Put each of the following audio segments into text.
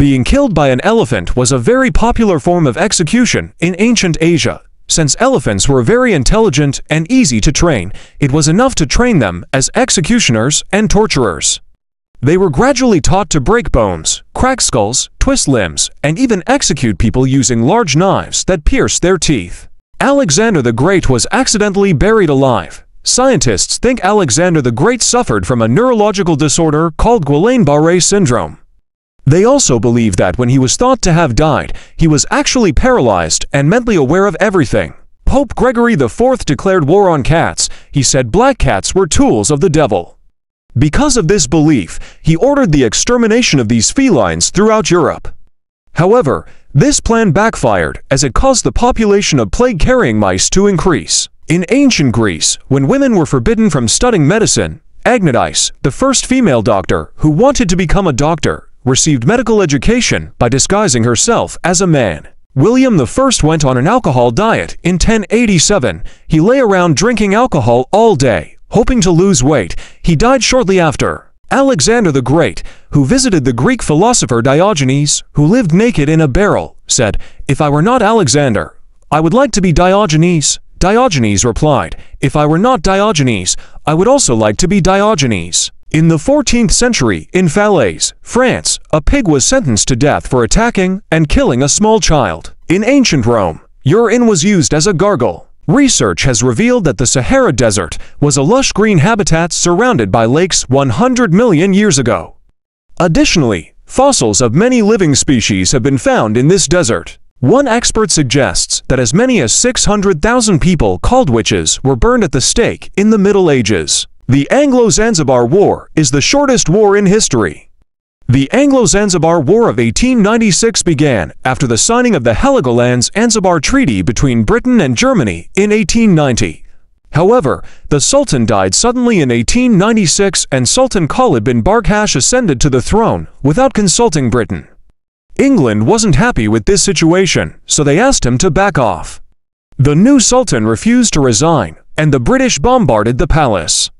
Being killed by an elephant was a very popular form of execution in ancient Asia. Since elephants were very intelligent and easy to train, it was enough to train them as executioners and torturers. They were gradually taught to break bones, crack skulls, twist limbs, and even execute people using large knives that pierced their teeth. Alexander the Great was accidentally buried alive. Scientists think Alexander the Great suffered from a neurological disorder called Guillain-Barré syndrome. They also believe that when he was thought to have died, he was actually paralyzed and mentally aware of everything. Pope Gregory IV declared war on cats. He said black cats were tools of the devil. Because of this belief, he ordered the extermination of these felines throughout Europe. However, this plan backfired as it caused the population of plague-carrying mice to increase. In ancient Greece, when women were forbidden from studying medicine, Agnodice, the first female doctor who wanted to become a doctor, received medical education by disguising herself as a man. William I went on an alcohol diet in 1087. He lay around drinking alcohol all day, hoping to lose weight. He died shortly after. Alexander the Great, who visited the Greek philosopher Diogenes, who lived naked in a barrel, said, "If I were not Alexander, I would like to be Diogenes." Diogenes replied, "If I were not Diogenes, I would also like to be Diogenes." In the 14th century, in Falaise, France, a pig was sentenced to death for attacking and killing a small child. In ancient Rome, urine was used as a gargle. Research has revealed that the Sahara Desert was a lush green habitat surrounded by lakes 100 million years ago. Additionally, fossils of many living species have been found in this desert. One expert suggests that as many as 600,000 people called witches were burned at the stake in the Middle Ages. The Anglo-Zanzibar War is the shortest war in history. The Anglo-Zanzibar War of 1896 began after the signing of the Heligoland-Zanzibar Treaty between Britain and Germany in 1890. However, the Sultan died suddenly in 1896 and Sultan Khalid bin Barghash ascended to the throne without consulting Britain. England wasn't happy with this situation, so they asked him to back off. The new Sultan refused to resign, and the British bombarded the palace.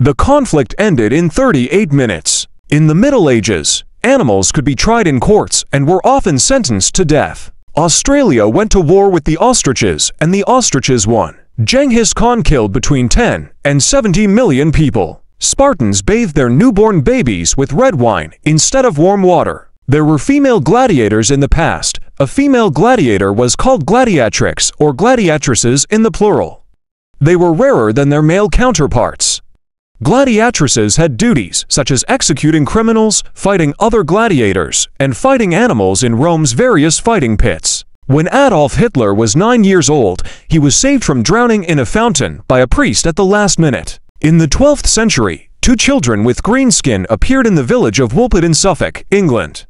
The conflict ended in 38 minutes. In the Middle Ages, animals could be tried in courts and were often sentenced to death. Australia went to war with the ostriches, and the ostriches won. Genghis Khan killed between 10 and 70 million people. Spartans bathed their newborn babies with red wine instead of warm water. There were female gladiators in the past. A female gladiator was called gladiatrix or gladiatrices in the plural. They were rarer than their male counterparts. Gladiatrices had duties such as executing criminals, fighting other gladiators, and fighting animals in Rome's various fighting pits. When Adolf Hitler was 9 years old, he was saved from drowning in a fountain by a priest at the last minute. In the 12th century, two children with green skin appeared in the village of Woolpit in Suffolk, England.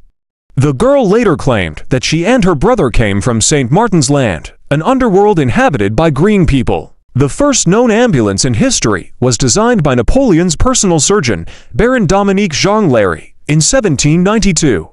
The girl later claimed that she and her brother came from St. Martin's Land, an underworld inhabited by green people. The first known ambulance in history was designed by Napoleon's personal surgeon, Baron Dominique Jean Larrey, in 1792.